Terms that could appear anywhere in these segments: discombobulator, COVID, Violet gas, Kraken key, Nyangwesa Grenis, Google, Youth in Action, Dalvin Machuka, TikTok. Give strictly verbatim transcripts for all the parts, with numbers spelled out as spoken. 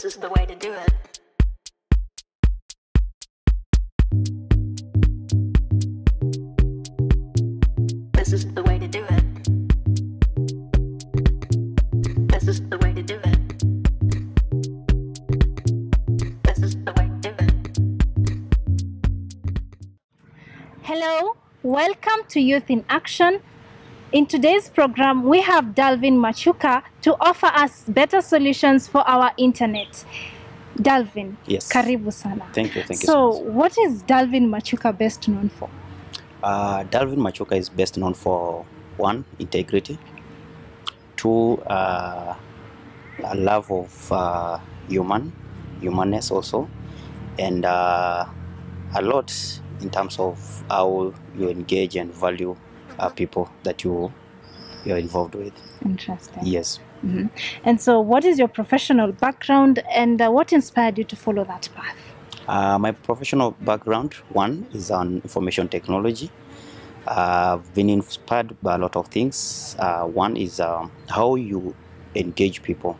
this is the way to do it. This is the way to do it. This is the way to do it. This is the way to do it. Hello, welcome to Youth in Action. In today's program, we have Dalvin Machuka to offer us better solutions for our internet. Dalvin, yes. Karibu sana. Thank you, thank you so much. So, what is Dalvin Machuka best known for? Uh, Dalvin Machuka is best known for, one, integrity, two, uh, a love of uh, human, humanness also, and uh, a lot in terms of how you engage and value Uh, people that you you're involved with. Interesting. Yes. Mm-hmm. And so, what is your professional background, and uh, what inspired you to follow that path? Uh, my professional background, one, is on information technology. Uh, I've been inspired by a lot of things. Uh, one is um, how you engage people,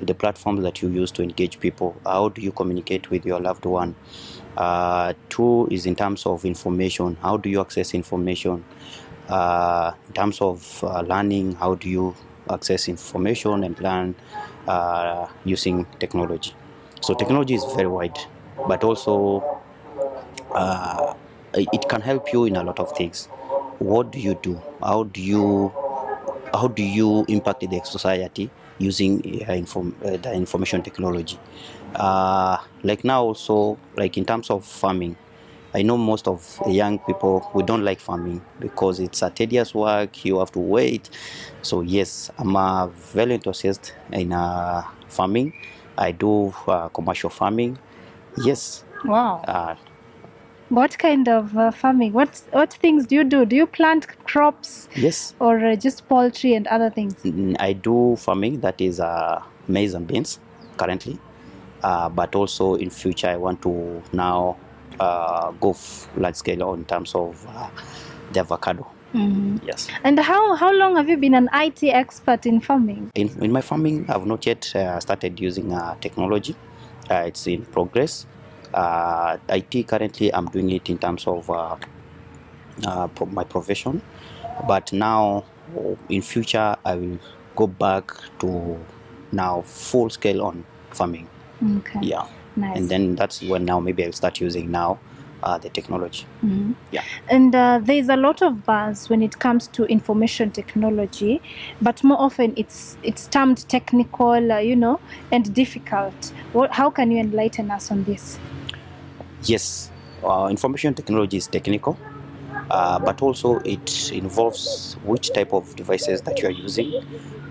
the platforms that you use to engage people. How do you communicate with your loved one? Uh, two is in terms of information. How do you access information? Uh, in terms of uh, learning, how do you access information and learn uh, using technology? So technology is very wide, but also uh, it can help you in a lot of things. What do you do? How do you how do you impact the society using uh, inform uh, the information technology? Uh, like now, also like in terms of farming. I know most of the young people, we don't like farming because it's a tedious work, you have to wait. So yes, I'm a very enthusiastic in uh, farming. I do uh, commercial farming. Yes. Wow. Uh, what kind of uh, farming? What, what things do you do? Do you plant crops? Yes. Or uh, just poultry and other things? I do farming, that is uh, maize and beans currently. Uh, but also in future, I want to now Uh, go large scale in terms of uh, the avocado. Mm-hmm. Yes. And how how long have you been an I T expert in farming? In, in my farming, I've not yet uh, started using uh, technology. Uh, it's in progress. Uh, I T currently, I'm doing it in terms of uh, uh, pro my profession. But now, in future, I will go back to now full scale on farming. Okay. Yeah. Nice. And then that's when now maybe I'll start using now uh, the technology. Mm-hmm. Yeah. And uh, there's a lot of buzz when it comes to information technology, but more often it's it's termed technical, uh, you know, and difficult. What, how can you enlighten us on this? Yes, uh, information technology is technical, uh, but also it involves which type of devices that you are using.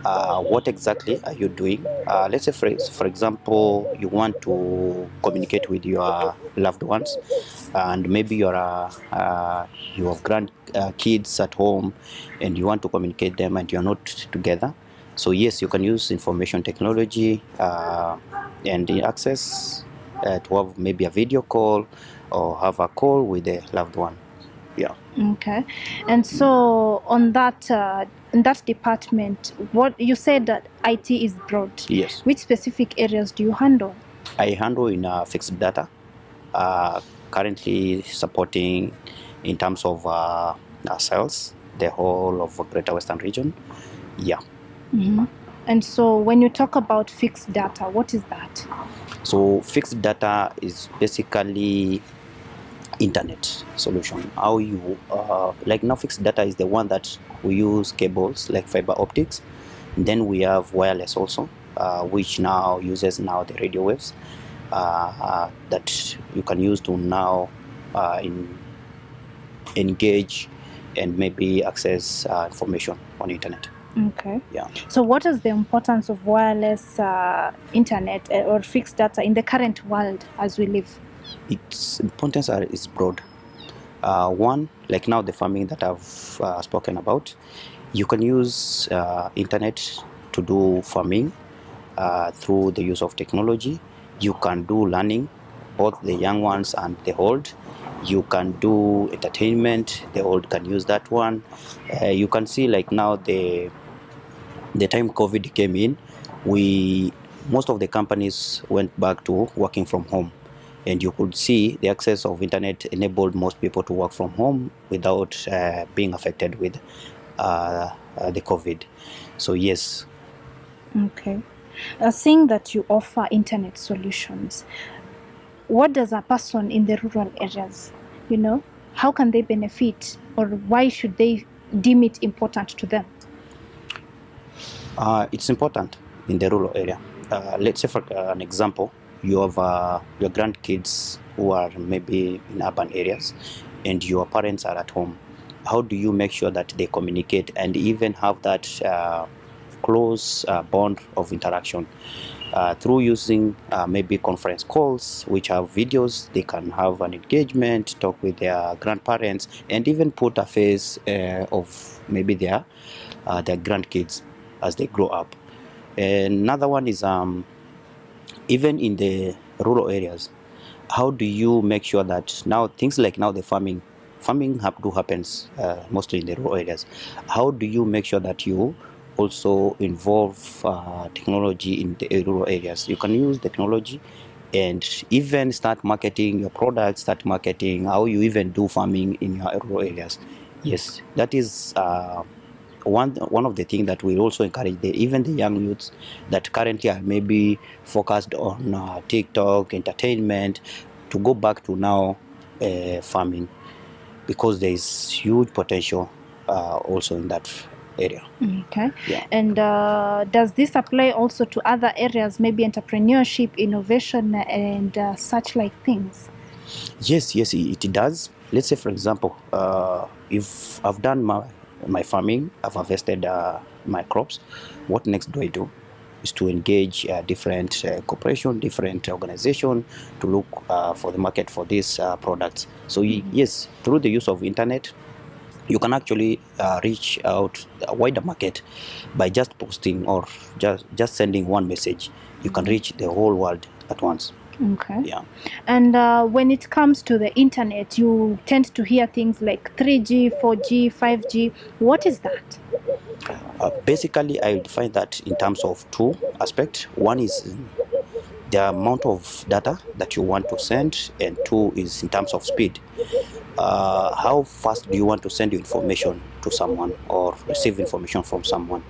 Uh, what exactly are you doing? Uh, let's say, for, for example, you want to communicate with your loved ones, and maybe you're a, uh, you have grandkids uh, at home, and you want to communicate them, and you're not together. So yes, you can use information technology uh, and access uh, to have maybe a video call or have a call with a loved one. Yeah. Okay. And so on that uh, in that department, what you said that I T is broad. Yes. Which specific areas do you handle? I handle in uh, fixed data, uh, currently supporting in terms of uh, ourselves the whole of Greater Western Region. Yeah. Mm-hmm. And so when you talk about fixed data, what is that? So fixed data is basically internet solution. How you uh, like now fixed data is the one that we use cables like fiber optics, and then we have wireless also, uh, which now uses now the radio waves uh, uh, that you can use to now uh, in, engage and maybe access uh, information on internet. Okay. Yeah. So what is the importance of wireless uh, internet or fixed data in the current world as we live? Its importance are, is broad. Uh, one, like now the farming that I've uh, spoken about, you can use uh, internet to do farming uh, through the use of technology. You can do learning, both the young ones and the old. You can do entertainment, the old can use that one. Uh, you can see like now the, the time COVID came in, we most of the companies went back to working from home, and you could see the access of internet enabled most people to work from home without uh, being affected with uh, uh, the COVID. So yes. Okay. Uh, seeing that you offer internet solutions, what does a person in the rural areas, you know, how can they benefit, or why should they deem it important to them? Uh, it's important in the rural area. Uh, let's say for an example, you have uh, your grandkids who are maybe in urban areas and your parents are at home. How do you make sure that they communicate and even have that uh, close uh, bond of interaction? Uh, through using uh, maybe conference calls which have videos, they can have an engagement, talk with their grandparents, and even put a face uh, of maybe their uh, their grandkids as they grow up. Another one is um, even in the rural areas, how do you make sure that now things like now the farming farming have do happens uh, mostly in the rural areas? How do you make sure that you also involve uh, technology in the rural areas? You can use technology and even start marketing your products, start marketing how you even do farming in your rural areas. Yes, that is uh, one one of the things that we also encourage the, even the young youths that currently are maybe focused on uh, TikTok, entertainment, to go back to now uh, farming, because there is huge potential uh, also in that area. Okay. Yeah. And uh, does this apply also to other areas, maybe entrepreneurship, innovation, and uh, such like things? Yes, yes, it does. Let's say, for example, uh, if I've done my, my farming, I've harvested uh, my crops, what next do I do? Is to engage uh, different uh, corporation, different organization to look uh, for the market for these uh, products. So mm-hmm. Yes, through the use of internet, you can actually uh, reach out a wider market by just posting or just just sending one message. You can reach the whole world at once. Okay. Yeah. And uh, when it comes to the internet, you tend to hear things like three G, four G, five G. What is that? Uh, basically, I define that in terms of two aspects. One is the amount of data that you want to send, and two is in terms of speed. Uh, how fast do you want to send your information to someone or receive information from someone,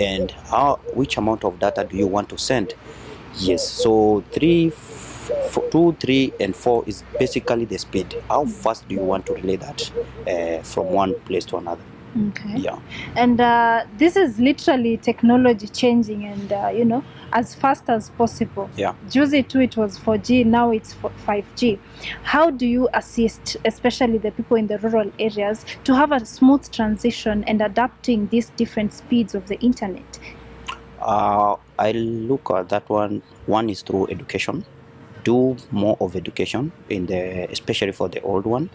and how which amount of data do you want to send? Yes, so three, f two, three, and four is basically the speed. How fast do you want to relay that uh, from one place to another? Okay. Yeah. And uh, this is literally technology changing, and uh, you know, as fast as possible. Yeah. Juicy too, it was four G, now it's five G. How do you assist, especially the people in the rural areas, to have a smooth transition and adapting these different speeds of the internet? Uh, I look at that one. One is through education. Do more of education in the, especially for the old one,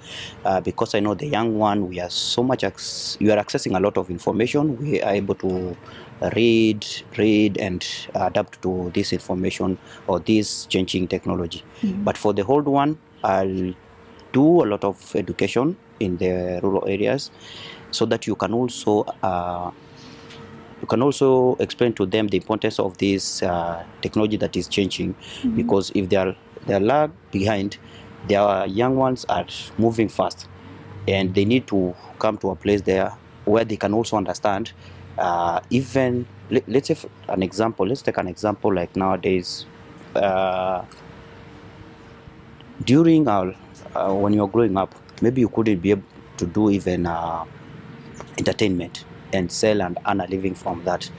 uh, because I know the young one, we are so much, you are accessing a lot of information. We are able to read, read and adapt to this information or this changing technology. Mm-hmm. But for the old one, I'll do a lot of education in the rural areas, so that you can also uh, you can also explain to them the importance of this uh, technology that is changing, mm-hmm. because if they are they are lag behind, their young ones are moving fast, and they need to come to a place there where they can also understand. Uh, even let, let's say an example. Let's take an example like nowadays. Uh, during our uh, when you're growing up, maybe you couldn't be able to do even uh, entertainment and sell and earn a living from that.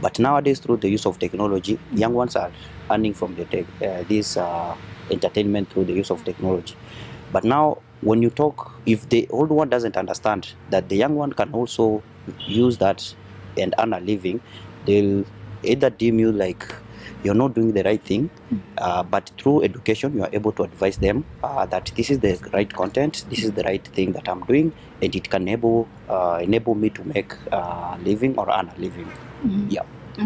But nowadays, through the use of technology, young ones are earning from the tech, uh, this uh, entertainment through the use of technology. But now, when you talk, if the old one doesn't understand that the young one can also use that and earn a living, they'll either deem you like you're not doing the right thing, uh, but through education, you are able to advise them uh, that this is the right content, this is the right thing that I'm doing, and it can enable, uh, enable me to make a living or earn a living. Mm-hmm. Yeah.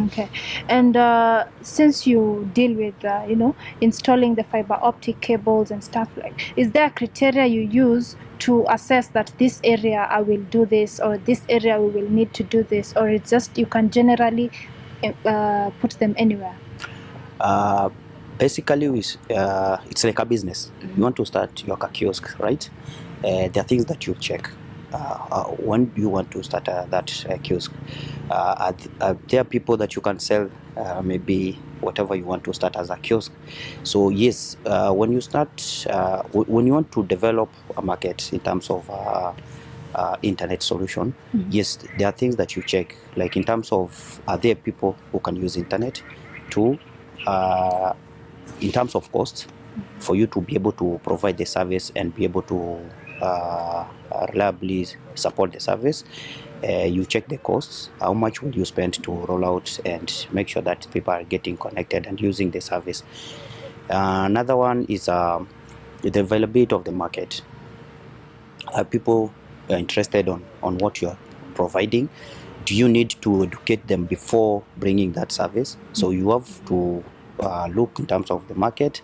Okay. And uh, since you deal with, uh, you know, installing the fiber optic cables and stuff like, is there a criteria you use to assess that this area I will do this, or this area we will need to do this, or it's just you can generally uh, put them anywhere? Uh, basically, we, uh, it's like a business. Mm-hmm. You want to start your kiosk, right? Uh, there are things that you check. Uh, uh, when you want to start uh, that uh, kiosk, uh, are th are there are people that you can sell uh, maybe whatever you want to start as a kiosk. So yes, uh, when you start, uh, when you want to develop a market in terms of uh, uh, internet solution, mm-hmm. yes, there are things that you check, like in terms of are there people who can use internet, to uh, in terms of cost, for you to be able to provide the service and be able to Uh, reliably support the service. Uh, you check the costs, how much will you spend to roll out and make sure that people are getting connected and using the service. Uh, another one is uh, the availability of the market. Are people interested on, on what you are providing? Do you need to educate them before bringing that service? So you have to Uh, look in terms of the market,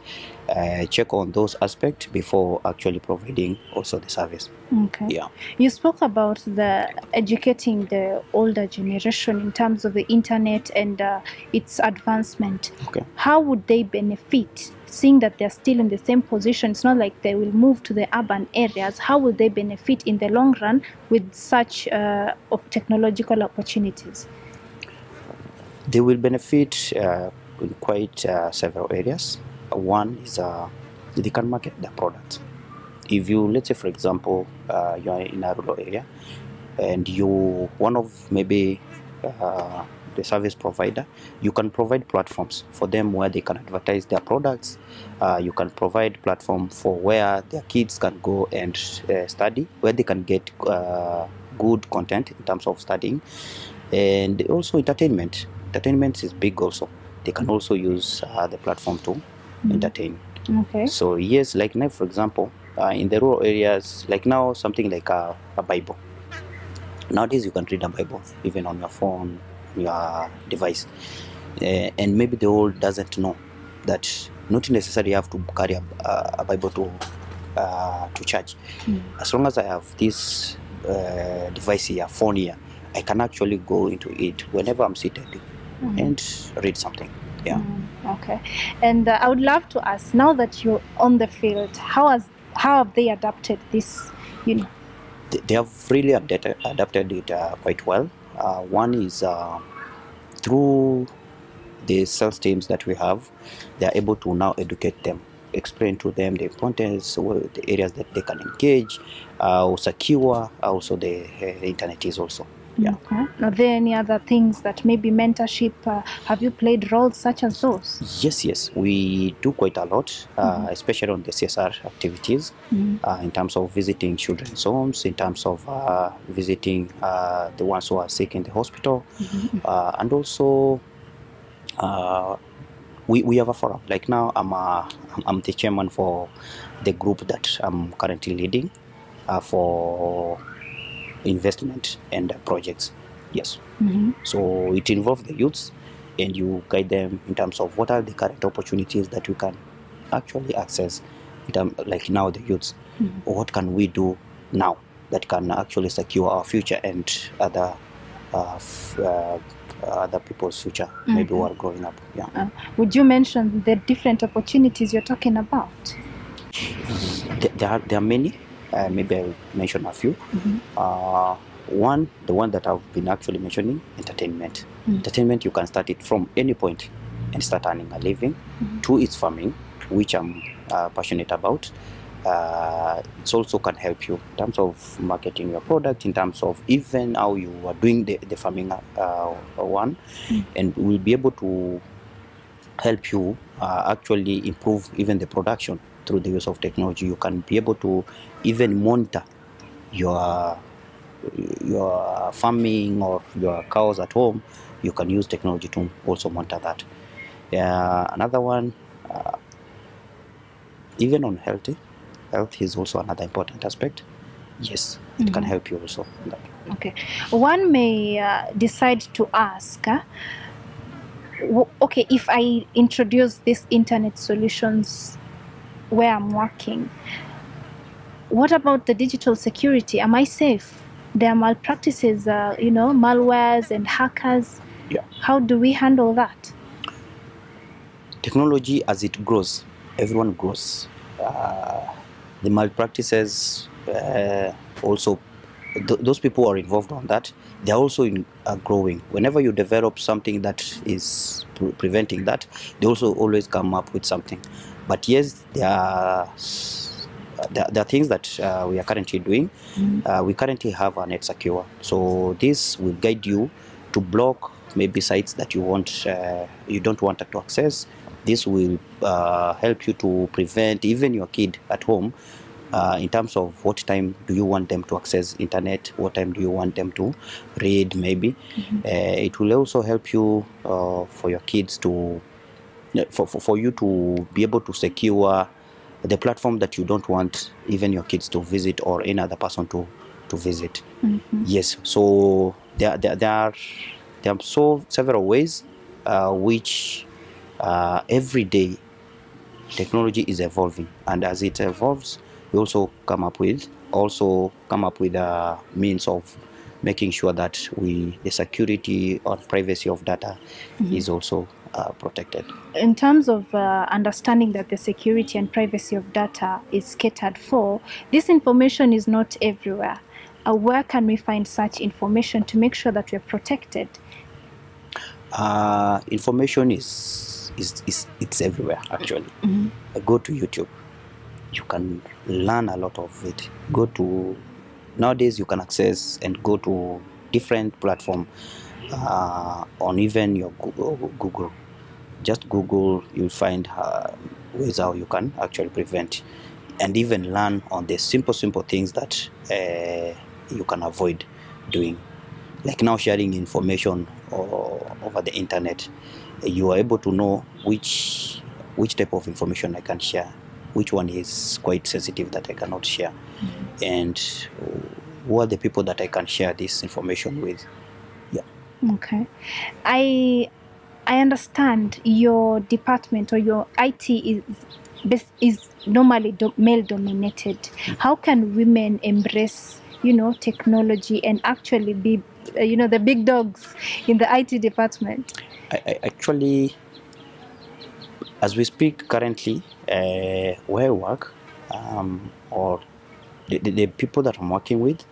uh, check on those aspects before actually providing also the service. Okay. Yeah. You spoke about the educating the older generation in terms of the internet and uh, its advancement. Okay. How would they benefit, seeing that they're still in the same position? It's not like they will move to the urban areas. How will they benefit in the long run with such uh, technological opportunities? They will benefit uh, in quite uh, several areas. One is uh, they can market their product. If you, let's say for example, uh, you are in a rural area and you one of maybe uh, the service provider, you can provide platforms for them where they can advertise their products. Uh, you can provide platform for where their kids can go and uh, study, where they can get uh, good content in terms of studying, and also entertainment. Entertainment is big also. They can also use uh, the platform to mm-hmm. entertain. Okay. So yes, like now, for example, uh, in the rural areas, like now, something like a, a Bible. Nowadays, you can read a Bible even on your phone, your device, uh, and maybe the old doesn't know that not necessarily have to carry a, a Bible to uh, to church. Mm-hmm. As long as I have this uh, device here, phone here, I can actually go into it whenever I'm seated. Mm-hmm. And read something. Yeah. Mm, okay. And uh, I would love to ask, now that you're on the field, how has how have they adapted this? You know, they, they have really adapted adapted it uh, quite well. Uh, one is uh, through the sales teams that we have, they are able to now educate them, explain to them the importance, the areas that they can engage, uh, secure, also the uh, internet is also. Yeah. Okay. Are there any other things that maybe mentorship, uh, have you played roles such as those? Yes, yes. We do quite a lot, mm-hmm. uh, especially on the C S R activities, mm-hmm. uh, in terms of visiting children's homes, in terms of uh, visiting uh, the ones who are sick in the hospital, mm-hmm. uh, and also uh, we, we have a forum. Like now, I'm, a, I'm the chairman for the group that I'm currently leading uh, for investment and uh, projects. Yes. Mm-hmm. So it involves the youths, and you guide them in terms of what are the current opportunities that we can actually access, um, like now the youths, mm-hmm. what can we do now that can actually secure our future and other uh, f uh, other people's future, mm-hmm. maybe who are growing up. Yeah. Uh, would you mention the different opportunities you're talking about? There are, there are many. Uh, maybe I'll mention a few. Mm-hmm. uh, one, the one that I've been actually mentioning, entertainment. Mm-hmm. Entertainment, you can start it from any point and start earning a living. Mm-hmm. Two is farming, which I'm uh, passionate about. Uh, it also can help you in terms of marketing your product, in terms of even how you are doing the, the farming uh, one. Mm-hmm. And we'll be able to help you uh, actually improve even the production. Through the use of technology, you can be able to even monitor your your farming or your cows at home. You can use technology to also monitor that. Uh, another one, uh, even on health, health is also another important aspect. Yes, it mm-hmm. can help you also. Okay, one may uh, decide to ask, huh? Okay, if I introduce this internet solutions where I'm working, what about the digital security? Am I safe? There are malpractices, uh, you know, malwares and hackers. Yeah. How do we handle that? Technology, as it grows, everyone grows. Uh, the malpractices, uh, also, th those people who are involved on that, they are also in, are growing. Whenever you develop something that is pre preventing that, they also always come up with something. But yes, there are, there, there are things that uh, we are currently doing. Mm-hmm. Uh, we currently have an Net Secure. So this will guide you to block maybe sites that you want, uh, you don't want to access. This will uh, help you to prevent even your kid at home uh, in terms of what time do you want them to access internet, what time do you want them to read maybe. Mm-hmm. Uh, it will also help you uh, for your kids to, for, for, for you to be able to secure the platform that you don't want even your kids to visit or any other person to, to visit. Mm-hmm. Yes, so there, there, there are, there are so several ways uh, which uh, every day technology is evolving, and as it evolves, we also come up with also come up with a means of making sure that we the security or privacy of data mm-hmm. is also Uh, protected. In terms of uh, understanding that the security and privacy of data is catered for, this information is not everywhere. Uh, where can we find such information to make sure that we are protected? Uh, information is, is, is it's everywhere actually. Mm-hmm. uh, go to YouTube. You can learn a lot of it. Go to, nowadays you can access and go to different platforms uh, on even your Google. Just Google, you'll find uh, ways how you can actually prevent and even learn on the simple, simple things that uh, you can avoid doing. Like now sharing information or over the internet, you are able to know which, which type of information I can share, which one is quite sensitive that I cannot share, mm-hmm. and who are the people that I can share this information with. Yeah. Okay. I... I understand your department or your I T is is normally do male dominated. How can women embrace, you know, technology and actually be, uh, you know, the big dogs in the I T department? I, I actually, as we speak currently, uh, where I work, um, or the, the, the people that I'm working with,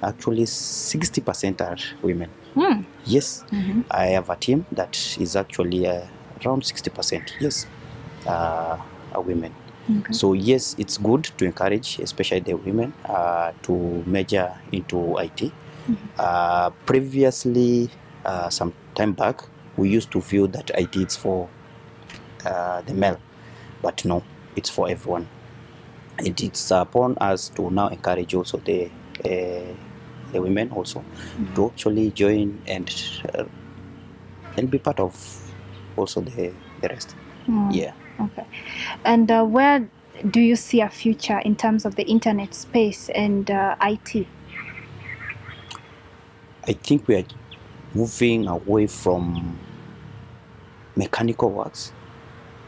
actually sixty percent are women. Mm. Yes, mm-hmm. I have a team that is actually uh, around sixty percent, yes, uh, are women. Okay. So yes, it's good to encourage, especially the women, uh, to major into I T. Mm-hmm. uh, previously, uh, some time back, we used to view that I T is for uh, the male, but no, it's for everyone. It, it's upon us to now encourage also the uh, the women also mm-hmm. to actually join and uh, and be part of also the the rest. Mm. Yeah. Okay. And uh, where do you see a future in terms of the internet space and uh, I T? I think we are moving away from mechanical works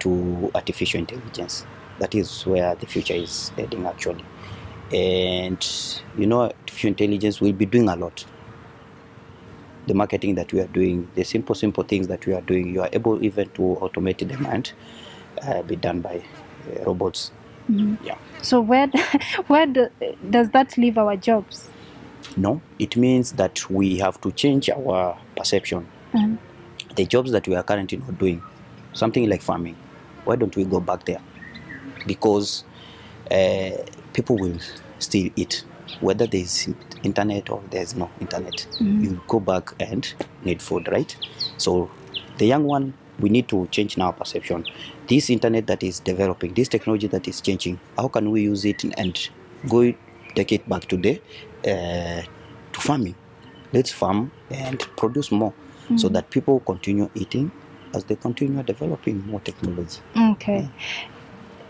to artificial intelligence. That is where the future is heading actually. And, you know, artificial intelligence will be doing a lot. The marketing that we are doing, the simple, simple things that we are doing, you are able even to automate them and uh, be done by uh, robots. Mm-hmm. Yeah. So where, where do, does that leave our jobs? No, it means that we have to change our perception. Mm-hmm. The jobs that we are currently not doing, something like farming, why don't we go back there? Because uh, people will still eat, whether there is internet or there is no internet. Mm-hmm. You go back and need food, right? So the young one, we need to change now perception. This internet that is developing, this technology that is changing, how can we use it and go take it back to the uh, to farming? Let's farm and produce more, mm-hmm. so that people continue eating as they continue developing more technology. Okay. Yeah.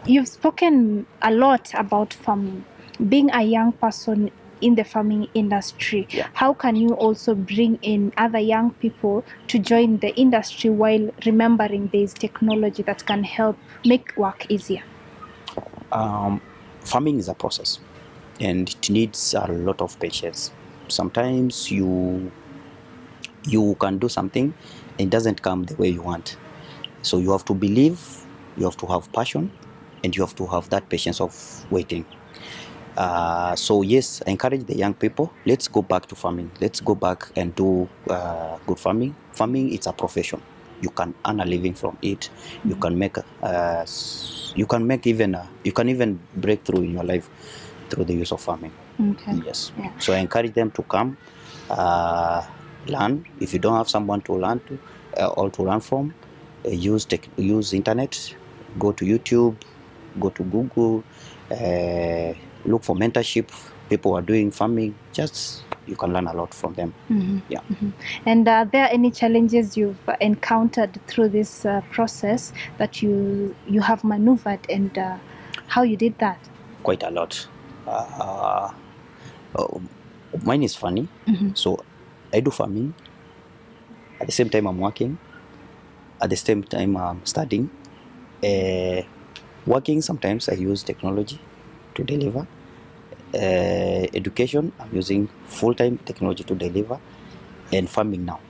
You've spoken a lot about farming, being a young person in the farming industry. Yeah. How can you also bring in other young people to join the industry while remembering there is technology that can help make work easier? Um, farming is a process and it needs a lot of patience. Sometimes you, you can do something and it doesn't come the way you want. So you have to believe You have to have passion, and you have to have that patience of waiting. Uh, so yes, I encourage the young people, let's go back to farming. Let's go back and do uh, good farming. Farming, it's a profession. You can earn a living from it. You can make, uh, you can make even, a, you can even break through in your life through the use of farming. Okay. Yes. Yeah. So I encourage them to come, uh, learn. If you don't have someone to learn to uh, or to learn from, uh, use tech, use internet. Go to YouTube. Go to Google. Uh, look for mentorship. People are doing farming. Just you can learn a lot from them. Mm-hmm. Yeah. Mm-hmm. And are there any challenges you've encountered through this uh, process that you you have maneuvered, and uh, how you did that? Quite a lot. Uh, uh, mine is funny. Mm-hmm. So I do farming. At the same time, I'm working. At the same time, I'm studying. Uh, working, sometimes I use technology to deliver. Uh, education, I'm using full-time technology to deliver, and farming now.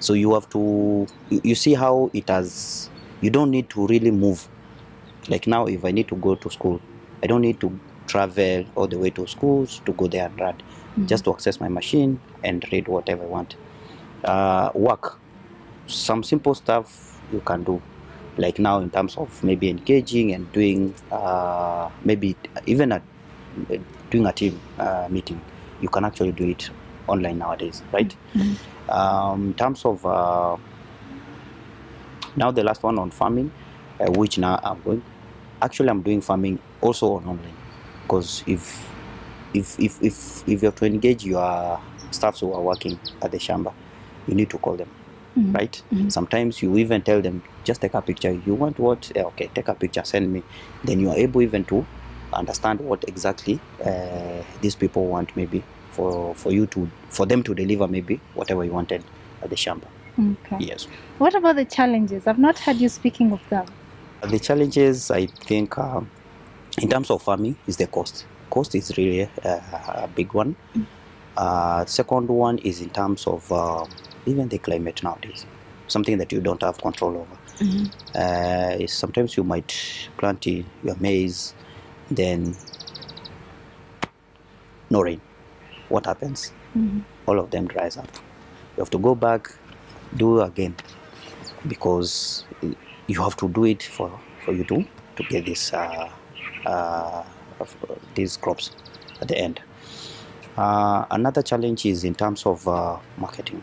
So you have to, you, you see how it has, you don't need to really move. Like now, if I need to go to school, I don't need to travel all the way to schools to go there and read. Mm-hmm. Just to access my machine and read whatever I want. Uh, work, some simple stuff you can do. Like now, in terms of maybe engaging and doing, uh, maybe even a, doing a team uh, meeting, you can actually do it online nowadays, right? Mm-hmm. Um, in terms of, uh, now the last one on farming, uh, which now I'm going, actually I'm doing farming also on online, because if, if, if, if, if you have to engage your staffs who are working at the shamba, you need to call them. Mm-hmm. Right? Mm-hmm. Sometimes you even tell them, just take a picture. You want what? Okay, take a picture, send me. Then you are able even to understand what exactly uh, these people want, maybe for for you to for them to deliver maybe whatever you wanted at the shamba. Okay. Yes. What about the challenges? I've not heard you speaking of them. The challenges, I think, uh, in terms of farming, is the cost. Cost is really uh, a big one. Mm-hmm. Uh, second one is in terms of uh, even the climate nowadays, something that you don't have control over. Mm-hmm. Uh, sometimes you might plant your maize, then no rain. What happens? Mm-hmm. All of them dries up. You have to go back, do again, because you have to do it for, for you to, to get this, uh, uh, these crops at the end. Uh, another challenge is in terms of uh, marketing.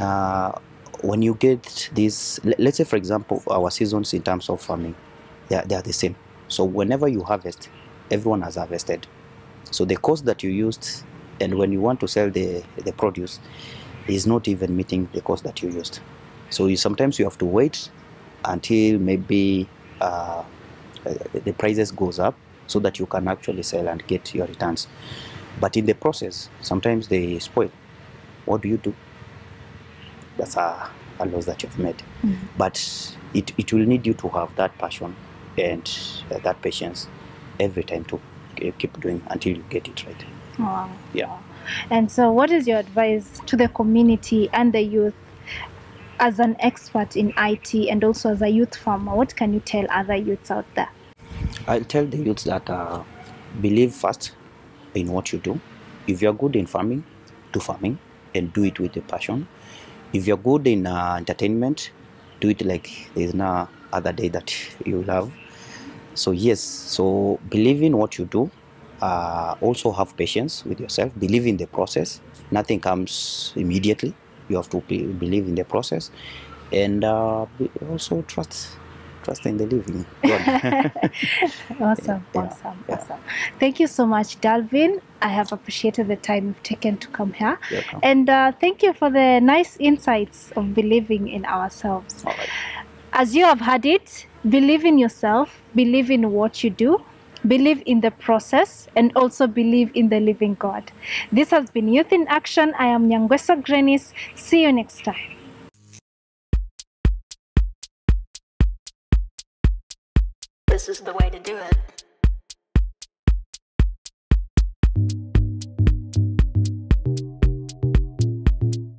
Uh, when you get these, let's say for example, our seasons in terms of farming, they are, they are the same. So whenever you harvest, everyone has harvested. So the cost that you used, and when you want to sell the, the produce, is not even meeting the cost that you used. So you, sometimes you have to wait until maybe uh, the prices goes up so that you can actually sell and get your returns. But in the process, sometimes they spoil. What do you do? That's a, a loss that you've made. Mm-hmm. But it, it will need you to have that passion and uh, that patience every time to uh, keep doing until you get it right. Wow. Yeah. And so what is your advice to the community and the youth as an expert in I T and also as a youth farmer? What can you tell other youths out there? I'll tell the youths that uh, believe first in what you do. If you're good in farming, do farming and do it with a passion. If you're good in uh, entertainment, do it like there's no other day that you love. So yes, so believe in what you do. Uh, also have patience with yourself. Believe in the process. Nothing comes immediately. You have to be, believe in the process, and uh, also trust. Trust in the living. Awesome, yeah. awesome, yeah. awesome. Thank you so much, Dalvin. I have appreciated the time you've taken to come here. Welcome. And uh, thank you for the nice insights of believing in ourselves. All right. As you have heard it, believe in yourself, believe in what you do, believe in the process, and also believe in the living God. This has been Youth in Action. I am Nyangwesa Grenis. See you next time. This is the way to do it.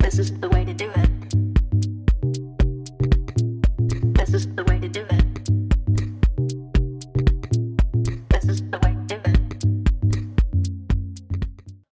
This is the way to do it. This is the way.